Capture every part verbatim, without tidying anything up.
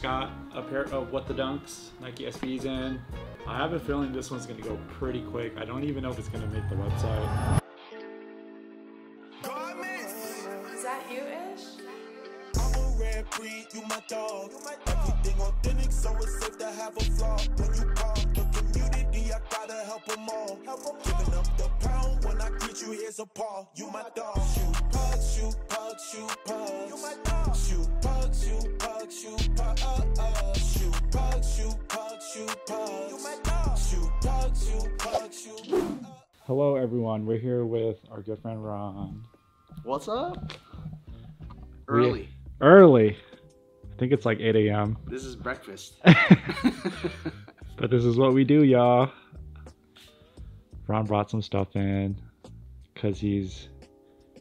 just got a pair of What the Dunks Nike S Bs in. I have a feeling this one's gonna go pretty quick. I don't even know if it's gonna make the website. You my dog. Everything authentic, so it's safe to have a flaw. When you call the community, I gotta help them all. Giving up the pound when I get you, here's a paw. You my dog. Shoot pugs, shoot pugs, shoot pugs. You my dog. Shoot pugs, shoot pugs, shoot pugs. Shoot pugs, shoot pugs, shoot pugs. You my dog. Shoot pugs, shoot pugs, shoot pugs. Hello everyone, we're here with our good friend Ron. What's up? Early. Early. I think it's like eight A M This is breakfast. But this is what we do, y'all. Ron brought some stuff in because he's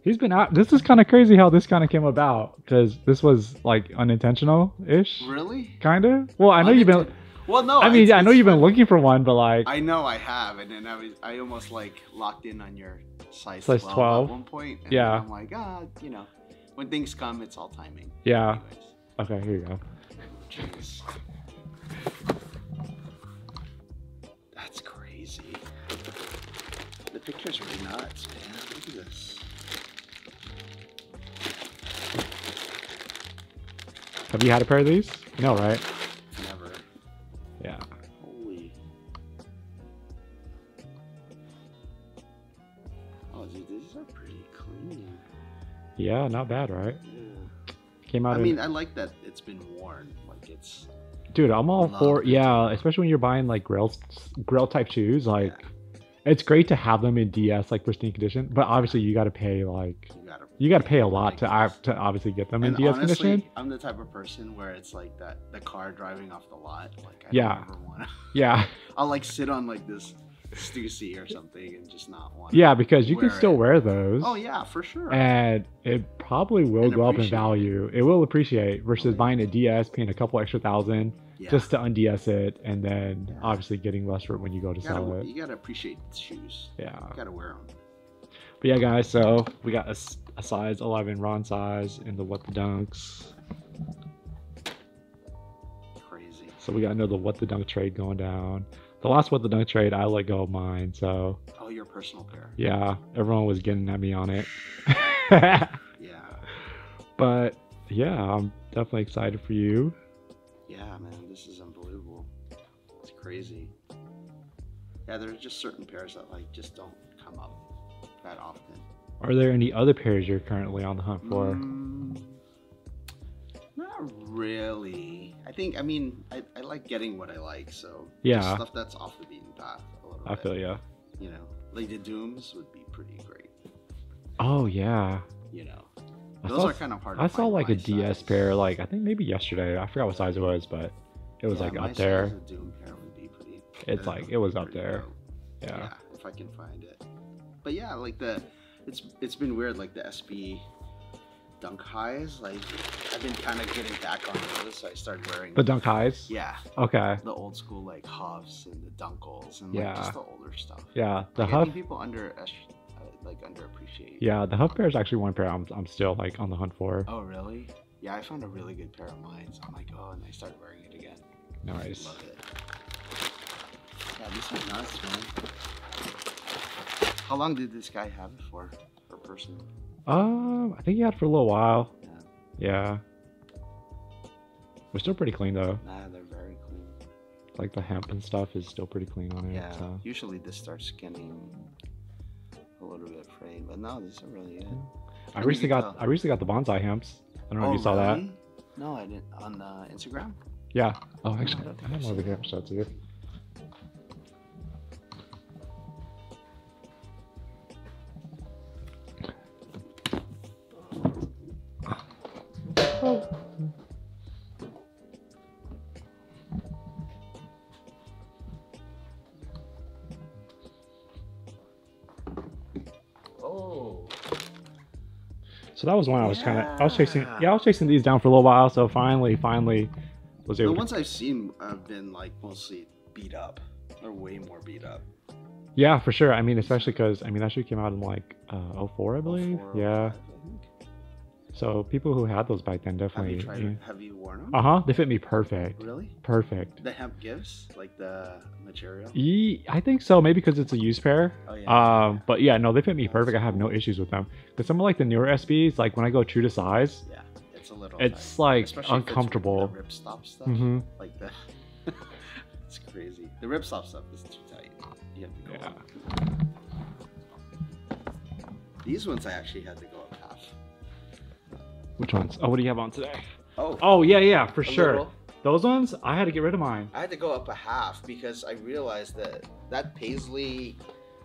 he's been out. This is kind of crazy how this kind of came about, because this was like unintentional ish. Really? Kind of. Well, I know you've been. Well, no. I mean, it's, I know you've been looking for one, but like. I know I have, and then I was I almost like locked in on your size, size twelve, twelve at one point. And yeah. I'm like, ah, you know. When things come, it's all timing. Yeah. Anyways. Okay, here you go. Jeez. That's crazy. The picture's really nuts, man. Look at this. Have you had a pair of these? No, right? Never. Yeah. Holy. Oh, dude, these are pretty clean. Yeah, not bad, right? Yeah. Came out. I in... mean, I like that it's been worn. Like it's. Dude, I'm all for it. Yeah, especially when you're buying like grail, grail type shoes. Like, yeah. It's great to have them in D S like pristine condition, but obviously you got to pay like you got to you gotta pay a lot to I, to obviously get them and in D S honestly, condition. I'm the type of person where it's like that the car driving off the lot. Like I yeah. don't ever want to. Yeah. I'll like sit on like this Stussy or something and just not want yeah because you can still it. Wear those. Oh yeah, for sure. And it probably will and go up in value. It will appreciate versus oh, yeah. buying a D S, paying a couple extra thousand yeah. just to unds it, and then yeah. obviously getting less for it when you go to you gotta, sell it. You gotta appreciate the shoes. Yeah, you gotta wear them. But yeah guys, so we got a, a size eleven Ron size in the What the Dunks. Crazy. So we got another What the Dunk trade going down. The last What the Dunk trade, I let go of mine, so... Oh, your personal pair. Yeah, everyone was getting at me on it. Yeah. But, yeah, I'm definitely excited for you. Yeah, man, this is unbelievable. It's crazy. Yeah, there's just certain pairs that, like, just don't come up that often. Are there any other pairs you're currently on the hunt for? Mm, not really. I think I mean I, I like getting what I like, so yeah, stuff that's off the beaten path a little I bit. Feel yeah. You know, like the Dooms would be pretty great. Oh yeah. You know, I those saw, are kind of hard. I to saw find like a size. D S pair, like I think maybe yesterday. I forgot what size it was, but it was yeah, like my up there. Size of Doom pair would be pretty. It's like it was up there. Yeah. yeah. If I can find it, but yeah, like the it's it's been weird, like the S B Dunk Highs, like I've been kind of getting back on those, so I started wearing the Dunk Highs. Yeah. Okay. The old school like Huffs and the Dunkles and like yeah. just the older stuff. Yeah. The like, Huff I think people under uh, like underappreciate. Yeah, the Huff pair is actually one pair I'm I'm still like on the hunt for. Oh really? Yeah, I found a really good pair of mine. So I'm like, oh, and I started wearing it again. Nice. Love it. Yeah, this is nuts, man. How long did this guy have it for? Per person? Um, I think he had it for a little while. Yeah. Yeah. We're still pretty clean though. Nah, they're very clean. Like the hemp and stuff is still pretty clean on it. Yeah. So. Usually this starts skinning a little bit frayed, but no, this is really it. I, I recently got tell. I recently got the bonsai hemps. I don't know oh, if you saw really? that. No, I didn't. On uh, Instagram. Yeah. Oh, actually, no, I have one of the hemp shots here. Oh. oh. So that was one I was yeah. kind of I was chasing. Yeah, I was chasing these down for a little while. So finally, finally, was able. The ones to... I've seen have been like mostly beat up. They're way more beat up. Yeah, for sure. I mean, especially because I mean that should came out in like uh, oh four, I believe. oh four, yeah. So people who had those back then definitely. Have you, tried, yeah. have you worn them? Uh huh. They fit me perfect. Really? Perfect. They have gifts like the material. E- I think so. Maybe because it's a used pair. Oh yeah. Um, yeah. But yeah, no, they fit me That's perfect. Cool. I have no issues with them. Because some of like the newer S Bs, like when I go true to size. Yeah, it's a little. It's tight. Like Especially uncomfortable. If it's the ripstop stuff. Mm-hmm. Like the. It's crazy. The ripstop stuff is too tight. You have to go. Yeah. Up. These ones I actually had to go up half. Which ones? Oh, what do you have on today? Oh, oh yeah, yeah, for sure. Little. Those ones, I had to get rid of mine. I had to go up a half because I realized that that paisley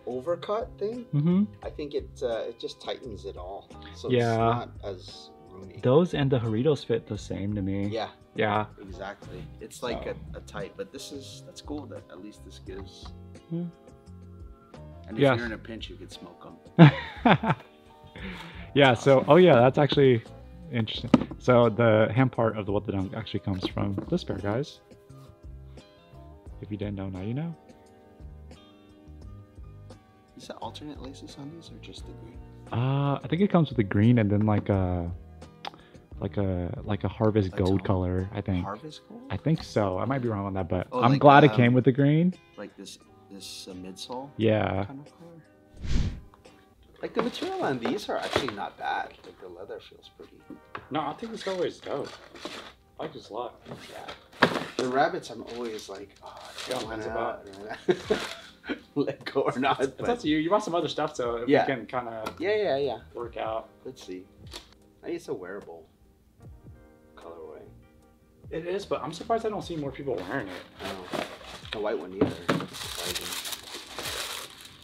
overcut thing, mm-hmm. I think it uh, it just tightens it all. So yeah. It's not as roomy. Those and the Haritos fit the same to me. Yeah. Yeah. Exactly. It's like so. a, a tight, but this is, that's cool that at least this gives. Mm-hmm. And if yes. you're in a pinch, you can smoke them. yeah. So, oh yeah, that's actually interesting. So the hemp part of the What the Dunk actually comes from this pair, guys. If you didn't know, now you know. Is that alternate laces on these or just the green? Uh, I think it comes with the green and then like a, like a, like a harvest like gold color, I think. Harvest gold? I think so. I might be wrong on that, but oh, I'm like, glad um, it came with the green. Like this. This uh, midsole, yeah, kind of color. Like the material on these are actually not bad. Like the leather feels pretty. No, I think this colorway is dope. I like this a lot. Yeah, the rabbits. I'm always like, oh, I don't want to let go or not. It's, it's up to you. You bought some other stuff, so if yeah, we can kind of yeah, yeah, yeah, work out. Let's see. I think it's a wearable colorway. It is, but I'm surprised I don't see more people wearing it. Oh. The white one either.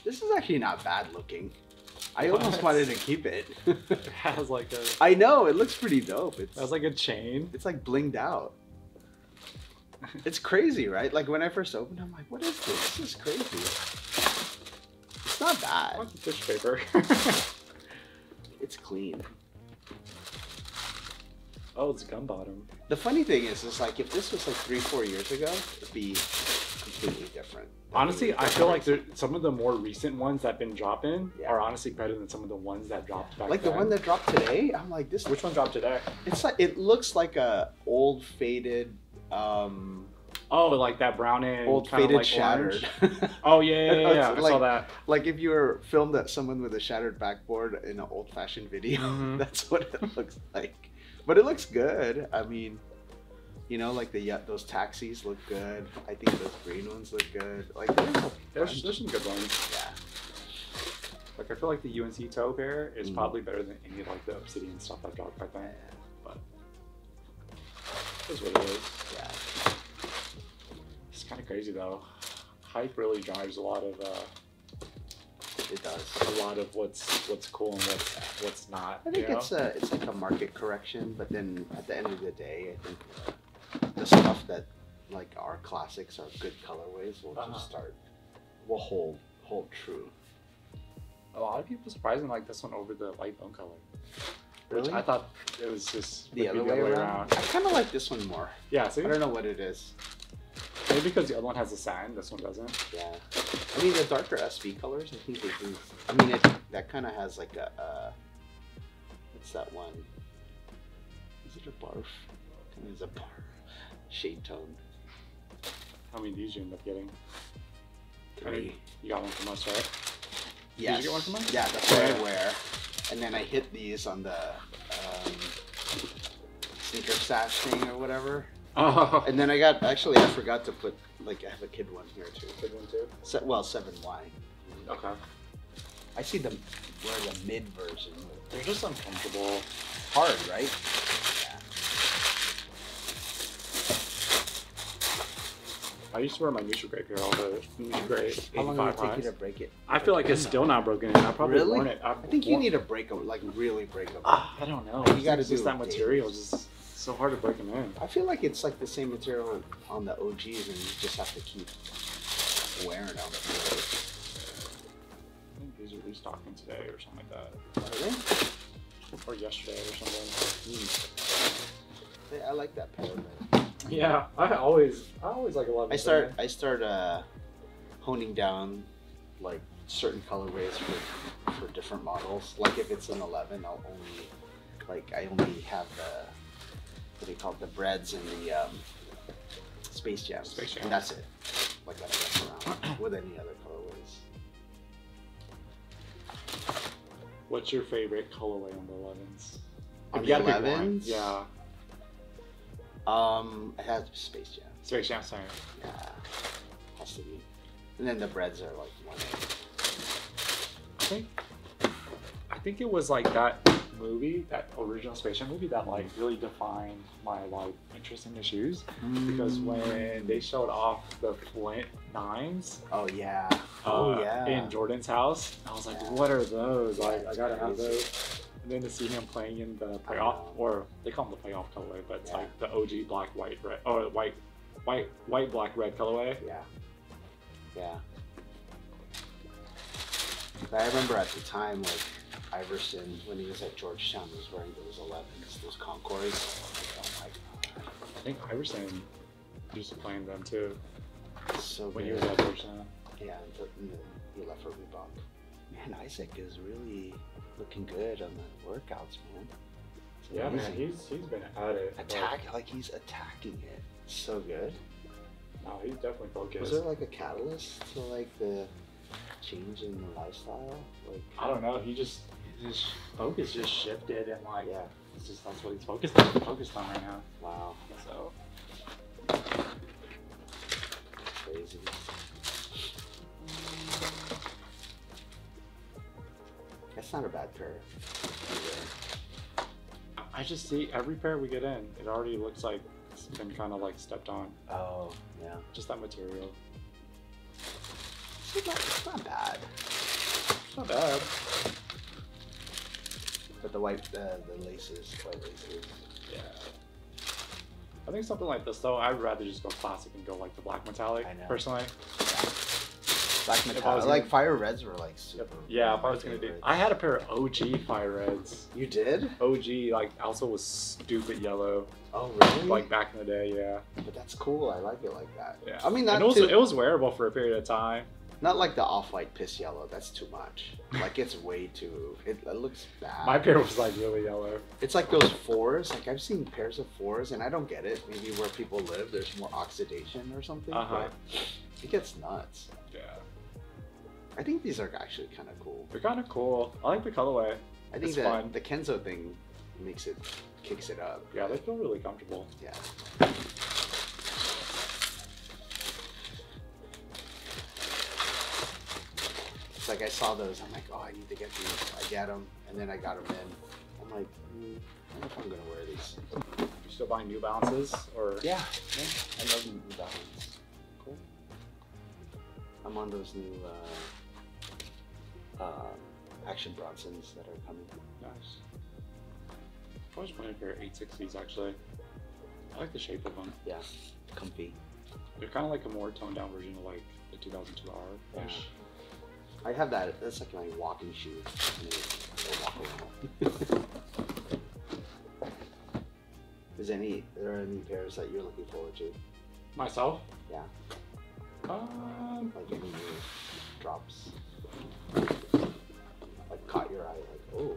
This is actually not bad looking. I what? almost wanted to keep it. It has like a. I know it looks pretty dope. It's that's like a chain. It's like blinged out. It's crazy, right? Like when I first opened, I'm like, "What is this? This is crazy." It's not bad. What's the fish paper? It's clean. Oh, it's gum bottom. The funny thing is, is like if this was like three, four years ago, it'd be. Completely different. Honestly, I feel like there, some of the more recent ones that have been dropping yeah. are honestly better than some of the ones that dropped back Like then. The one that dropped today, I'm like this. Which one dropped today? It's like it looks like a old faded. Um, oh, like that brown and old faded like shattered. oh yeah, yeah, yeah. yeah. Like, I saw that. Like if you were filmed at someone with a shattered backboard in an old fashioned video, mm-hmm. that's what it looks like. But it looks good. I mean. You know, like the those taxis look good. I think those green ones look good. Like there's there's, there's some good ones. Yeah. Like I feel like the U N C toe pair is mm. probably better than any like the obsidian stuff I've dropped back then. Yeah. But that's what it is. Yeah. It's kind of crazy though. Hype really drives a lot of. Uh, it does a lot of what's what's cool and what's what's not. I think you know? it's a it's like a market correction, but then at the end of the day, I think. Uh, The stuff that, like our classics, our good colorways, will uh-huh. just start, will hold, hold true. A lot of people surprisingly like this one over the light bone color. Really? Which I thought it was just the other way, way around. around. I kind of like this one more. Yeah, see? I don't know what it is. Maybe because the other one has a sign, this one doesn't. Yeah. I mean, the darker S B colors, I think they do. I mean, it, that kind of has like a, uh, what's that one? Is it a barf? I mean, it's a barf. Shade tone. How many did you end up getting? Three. You got one from us, right? Yes. Did you get one from us? Yeah, that's what I wear. And then I hit these on the um, sneaker sash thing or whatever. Oh. And then I got, actually, I forgot to put, like, I have a kid one here too. Kid one too? Se well, seven Y. Okay. I see them wear the mid version. They're just uncomfortable. Hard, right? I used to wear my neutral breaker all the neutral gray. How long did it take you to break it? I feel like it's still not broken in. I probably really? worn it. I've I think you need a break over, like really break over. Uh, I don't know. You got to do that material. It's just so hard to break them in. I feel like it's like the same material on the O Gs, and you just have to keep wearing them. I think these are restocking today or something like that. Are they? Or yesterday or something. Mm. Yeah, I like that pattern. Yeah, I always, I always like a lot of. I start, thing. I start uh, honing down, like certain colorways for for different models. Like if it's an eleven, I'll only like I only have the, what do you call it, the breads and the um, Space Jams. Space Jams. And that's it. Like that I mess around with any other colorways. What's your favorite colorway on the elevens? On the elevens? Yeah. Um, it has Space Jam. Space Jam, sorry. Yeah. Has to be. And then the breads are like one I think, I think it was like that movie, that original Space Jam movie, that like really defined my like interest in the shoes, mm. because when they showed off the Flint nines, oh yeah, oh uh, yeah, in Jordan's house, I was like, yeah. what are those? Like, I gotta have those. And then to see him playing in the playoff, or they call them the playoff colorway, but it's yeah. like the O G black, white, red, or white, white, white, black, red colorway. Yeah, yeah. I remember at the time, like, Iverson, when he was at Georgetown, he was wearing those elevens, those Concords. I, like, oh I think Iverson used to play in them too. So when he was at Georgetown. Yeah, and then he left for Reebok. Man, Isaac is really looking good on the workouts, man. Yeah, man, he's he's been at it. Attack like he's attacking it. So good. No, he's definitely focused. Was there like a catalyst to like the change in the lifestyle? Like I don't know. He just his focus just shifted and like yeah, it's just that's what he's focused on, focused on right now. Wow. So crazy. That's not a bad pair either. I just see every pair we get in, it already looks like it's been kind of like stepped on. Oh, yeah. Just that material. It's not, it's not bad. It's not bad. But the white, uh, the laces, white laces. Yeah. I think something like this though, I'd rather just go classic and go like the black metallic, I know. personally. Yeah. Black metallic. Like fire reds were like super. Yeah, if I was gonna do, I had a pair of O G fire reds. You did? O G like also was stupid yellow. Oh really? Like back in the day, yeah. But that's cool. I like it like that. Yeah. I mean, that also it was wearable for a period of time. Not like the off-white piss yellow. That's too much. Like it's way too. It, it looks bad. My pair was like really yellow. It's like those fours. Like I've seen pairs of fours, and I don't get it. Maybe where people live, there's more oxidation or something. Uh huh. But it gets nuts. Yeah. I think these are actually kind of cool. They're kind of cool. I like the colorway. I think the, the Kenzo thing makes it, kicks it up. Yeah, they feel really comfortable. Yeah. It's like I saw those. I'm like, oh, I need to get these. I get them, and then I got them in. I'm like, mm, I don't know if I'm gonna wear these. You still buying New Balances or? Yeah, yeah. I love New Balances. Cool. I'm on those new. Uh, Um, Action Bronsons that are coming. Nice. I was playing a pair of eight sixties actually. I like the shape of them. Yeah, comfy. They're kind of like a more toned down version of like the two thousand two R ish. Yeah. I have that. That's like my walking shoe. I mean, walk Is any there any pairs that you're looking forward to? Myself? Yeah. Um. Like any new drops. Like caught your eye, like oh,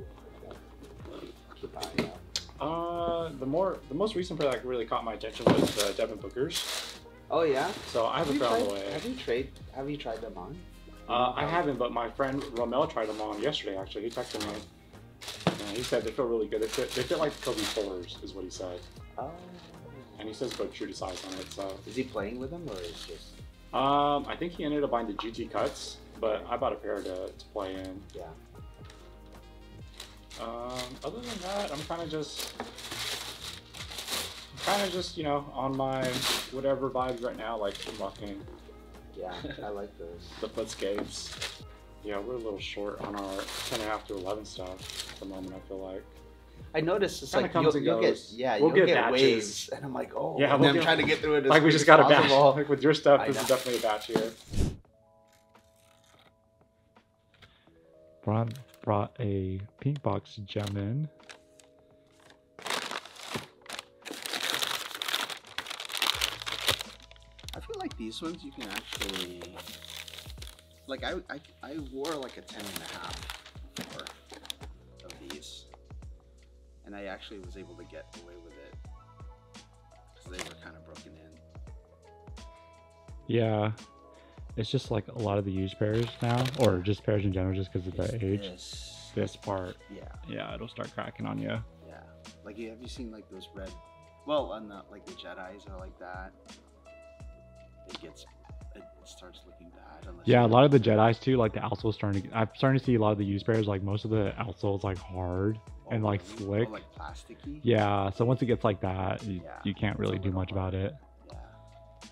keep eyeing out. Uh, the more the most recent pair that really caught my attention was the Devin Booker's. Oh yeah. So I have, have a pair on the way. Have you tried? Have you tried them on? Uh, I haven't, but my friend Romel tried them on yesterday. Actually, he texted me. And he said they feel really good. They fit. They fit like Kobe fours, is what he said. Oh. And he says go true to size on it. So. Is he playing with them or is just? Um, I think he ended up buying the G T cuts. But I bought a pair to, to play in. Yeah. Um, other than that, I'm kind of just, I'm kind of just, you know, on my whatever vibes right now, like I'm rocking. Yeah, I like those. The footscapes. Yeah, we're a little short on our ten and a half to eleven stuff at the moment, I feel like. I noticed it's like you'll, you'll get yeah we'll you'll get, get waves and I'm like oh yeah we'll I'm get, trying to get through it as like we just got a batch like with your stuff I this know. Is definitely a batch here. Ron brought a pink box gem in. I feel like these ones you can actually, like I, I, I wore like a ten and a half more of these. and I actually was able to get away with it because they were kind of broken in. Yeah, it's just like a lot of the used pairs now, or just pairs in general, just because of the age. This, this part, yeah, yeah, it'll start cracking on you. Yeah, like have you seen like those red? Well, on the like the Jedis are like that. It gets, it starts looking bad. Yeah, a lot of the Jedis too, like the outsole's starting to. I'm starting to see a lot of the used pairs, like most of the outsole's like hard oh, and like really? slick, oh, like plasticky. Yeah, so once it gets like that, you, yeah, you can't really do much hard. about it. Yeah.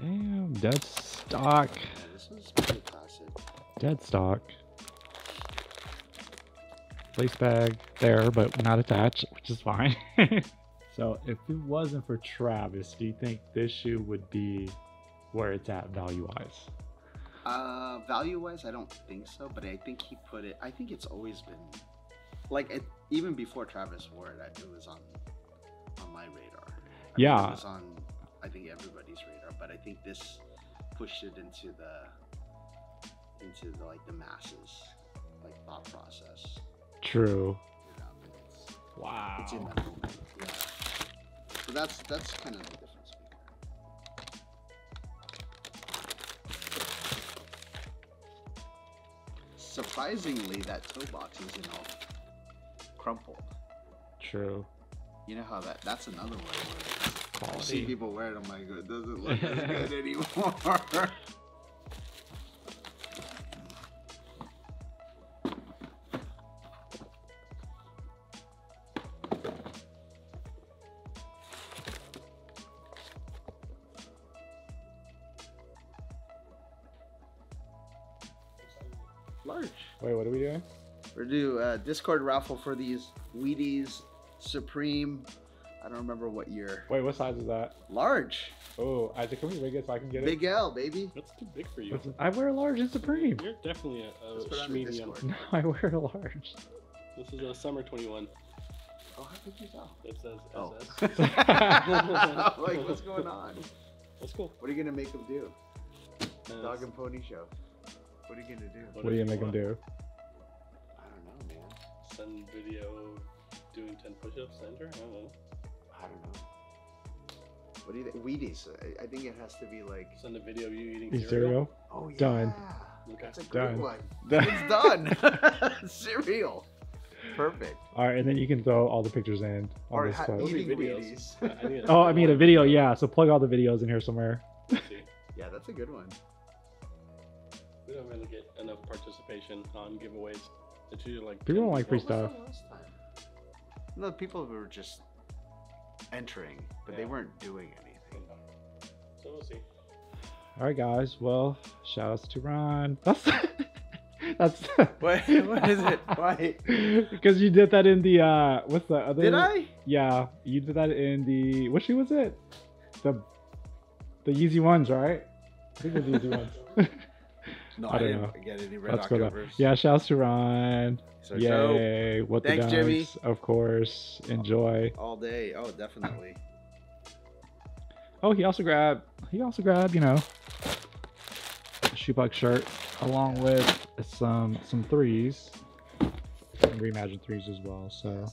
Damn, dead stock. Yeah, this is pretty classic. Dead stock. Lace bag there, but not attached, which is fine. So if it wasn't for Travis, do you think this shoe would be where it's at value-wise? Uh, value-wise, I don't think so, but I think he put it, I think it's always been, like it, even before Travis wore it, it was on on my radar. I yeah. Mean, it was on, I think, everybody's radar, but I think this pushed it into the, into the, like the masses, like thought process. True. You know, it's, wow. It's in that moment, yeah. So that's, that's kind of the difference. Surprisingly, that toe box isn't all crumpled. True. You know how that, that's another one where I see people wear it, I'm like, it doesn't look as good anymore. Wait, what are we doing? We're doing a Discord raffle for these Wheaties Supreme. I don't remember what year. Wait, what size is that? Large. Oh, Isaac, can we rig it so I can get it? Big L, baby. That's too big for you. I wear a large in Supreme. You're definitely a, a medium. No, I wear a large. This is a summer twenty-one. Oh, how did you tell? It says S S. Oh. Like, what's going on? That's cool. What are you going to make them do? Uh, Dog and Pony Show. What are you gonna do? What, what are you gonna make them do? I don't know, man. Send video doing ten push-ups, enter? I don't know. I don't know. What do you think? Wheaties. I, I think it has to be like. Send a video of you eating cereal. cereal? Oh, yeah. Done. Okay. That's a good one. Done. It's done. Cereal. Perfect. All right, and then you can throw all the pictures in. All right, eating Wheaties. I need oh, I mean, a video, yeah. So plug all the videos in here somewhere. Yeah, that's a good one. We don't really get enough participation on giveaways. It's usually like people don't like free stuff. No, people were just entering, but yeah. they weren't doing anything. So we'll see. All right, guys. Well, shout outs to Ron. That's that's what? What is it? Why? Because you did that in the uh, what's the other? Did I? Yeah, you did that in the what shoe was it? The the Yeezy ones, right? I think it was Yeezy ones. No, I, I didn't know. get any red Octobers. Yeah, shouts to Ron. So, Yay. So, what the Dunks, Jimmy. Of course. Enjoy. All day. Oh, definitely. Oh, he also grabbed, he also grabbed, you know, a Shoebuck shirt along with some some threes. And reimagined threes as well, so.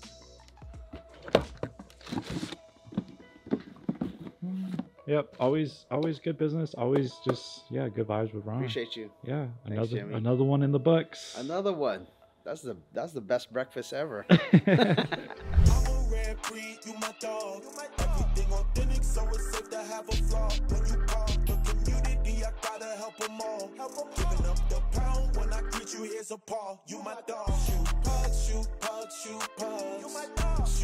Yep, always, always good business. Always just, yeah, good vibes with Ron. Appreciate you. Yeah, Thanks, another Jimmy. another one in the books. Another one. That's the that's the best breakfast ever. I'm a red breed, you my dog. Everything authentic, so it's safe to have a flaw. When you call the community, I gotta help them all. Giving up the pound when I greet you, here's a paw. You my dog.